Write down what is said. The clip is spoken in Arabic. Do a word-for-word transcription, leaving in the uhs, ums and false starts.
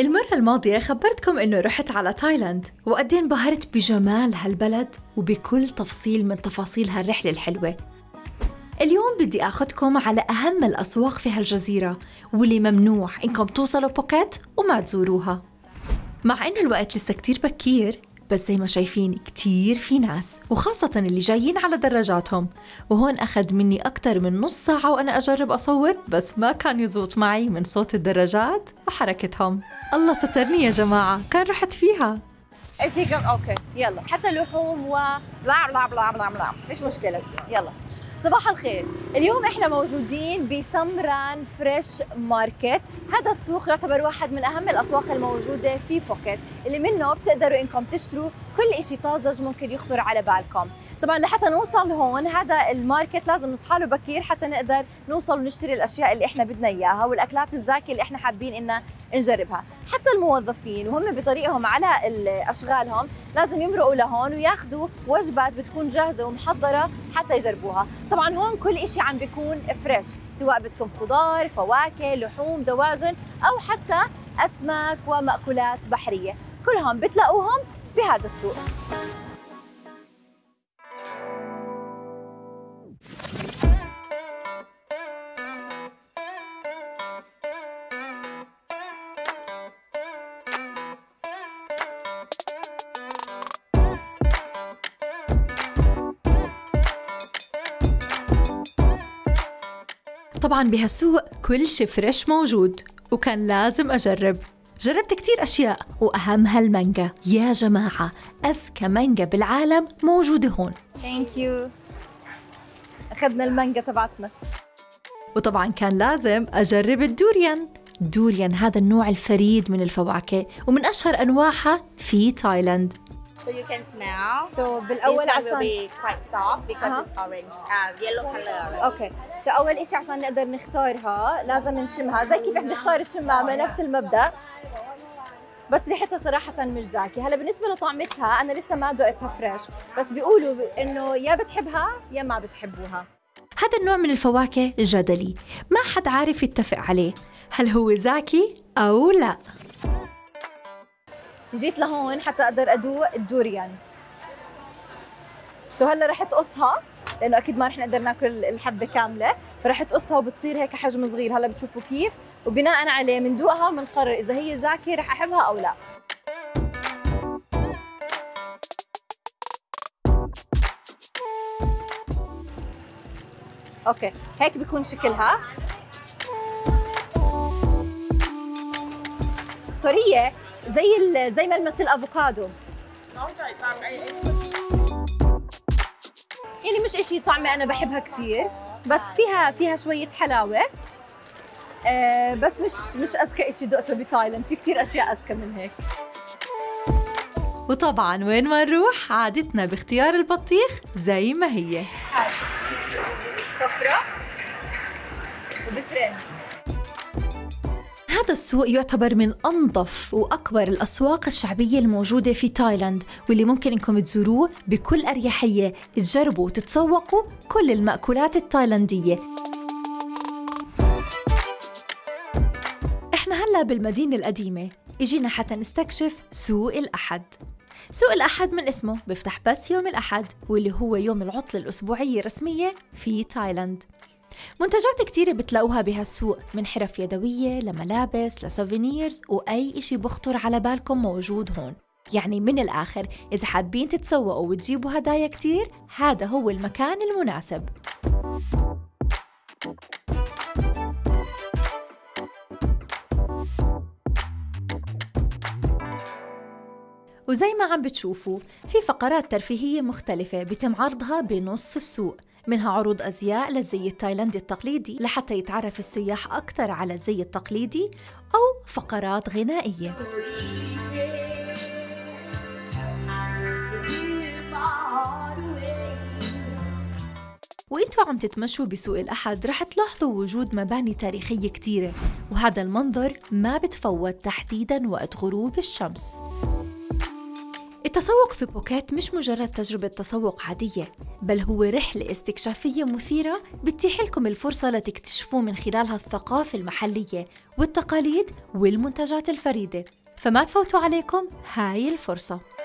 المرة الماضية خبرتكم إنه رحت على تايلاند وقد ايه انبهرت بجمال هالبلد وبكل تفصيل من تفاصيل هالرحلة الحلوة. اليوم بدي آخذكم على أهم الأسواق في هالجزيرة واللي ممنوع إنكم توصلوا بوكيت وما تزوروها. مع إنه الوقت لسه كتير بكير، بس زي ما شايفين كتير في ناس وخاصة اللي جايين على دراجاتهم، وهون أخذ مني أكتر من نص ساعة وأنا أجرب أصور، بس ما كان يزبط معي من صوت الدراجات وحركتهم. الله سترني يا جماعة، كان رحت فيها. أوكي يلا، حتى لحوم و بلا بلا بلا بلا بلا، مش مشكلة. يلا صباح الخير. اليوم احنا موجودين بسمران فريش ماركت. هذا السوق يعتبر واحد من اهم الاسواق الموجوده في بوكيت، اللي منه بتقدروا انكم تشتروا كل شيء طازج ممكن يخطر على بالكم. طبعا لحتى نوصل هون هذا الماركت لازم نصحاله بكير حتى نقدر نوصل ونشتري الاشياء اللي احنا بدنا اياها والاكلات الزاكيه اللي احنا حابين ان نجربها. حتى الموظفين وهم بطريقهم على اشغالهم لازم يمرقوا لهون وياخذوا وجبات بتكون جاهزه ومحضره حتى يجربوها. طبعا هون كل شيء عم بيكون فريش، سواء بدكم خضار، فواكه، لحوم، دواجن او حتى اسماك ومأكولات بحريه، كلهم بتلاقوهم بهذا السوق. طبعاً بهالسوق كل شي فريش موجود وكان لازم أجرب. جربت كتير أشياء وأهمها المانجا. يا جماعة أزكى مانجا بالعالم موجودة هون. ثانك يو. أخذنا المانجا تبعتنا. وطبعاً كان لازم أجرب الدوريان. الدوريان هذا النوع الفريد من الفواكه ومن أشهر أنواعها في تايلاند. So you can smell. So بالأول عشان will be quite soft because uh -huh. it's orange, uh, yellow color. Okay. So أول إشي عشان نقدر نختارها لازم نشمها زي كيف إحنا نختار الشمامة، نفس المبدأ. بس ريحتها صراحة مش زاكي. هلا بالنسبة لطعمتها أنا لسه ما ذقتها فريش، بس بيقولوا إنه يا بتحبها يا ما بتحبوها. هذا النوع من الفواكه جدلي، ما حد عارف يتفق عليه، هل هو زاكي أو لا؟ جيت لهون حتى اقدر ادوق الدوريان. سو هلا رح تقصها لانه اكيد ما رح نقدر ناكل الحبه كامله، فرح تقصها وبتصير هيك حجم صغير. هلا بتشوفوا كيف، وبناء عليه بندوقها وبنقرر اذا هي زاكيه رح احبها او لا. اوكي هيك بيكون شكلها طريه زي زي ملمس الافوكادو، يعني مش اشي طعمه انا بحبها كثير، بس فيها فيها شويه حلاوه. آه بس مش مش اذكى اشي ذقته بتايلاند، في كثير اشياء اذكى من هيك. وطبعا وين ما نروح عادتنا باختيار البطيخ زي ما هي، هاي صفراء وبترن. هذا السوق يعتبر من أنظف وأكبر الأسواق الشعبية الموجودة في تايلاند، واللي ممكن إنكم تزوروه بكل أريحية، تجربوا وتتسوقوا كل المأكولات التايلاندية. إحنا هلأ بالمدينة القديمة، إجينا حتى نستكشف سوق الأحد. سوق الأحد من اسمه بيفتح بس يوم الأحد، واللي هو يوم العطلة الأسبوعية الرسمية في تايلاند. منتجات كتيرة بتلاقوها بهالسوق، من حرف يدوية لملابس لسوفينيرز وأي إشي بخطر على بالكم موجود هون. يعني من الآخر إذا حابين تتسوقوا وتجيبوا هدايا كتير، هذا هو المكان المناسب. وزي ما عم بتشوفوا في فقرات ترفيهية مختلفة بتم عرضها بنص السوق، منها عروض أزياء للزي التايلاندي التقليدي لحتى يتعرف السياح أكثر على الزي التقليدي، أو فقرات غنائية. وإنتوا عم تتمشوا بسوق الأحد رح تلاحظوا وجود مباني تاريخية كتيرة، وهذا المنظر ما بتفوت تحديداً وقت غروب الشمس. التسوق في بوكيت مش مجرد تجربة تسوق عادية، بل هو رحلة استكشافية مثيرة بتتيح لكم الفرصة لتكتشفوا من خلالها الثقافة المحلية والتقاليد والمنتجات الفريدة، فما تفوتوا عليكم هاي الفرصة.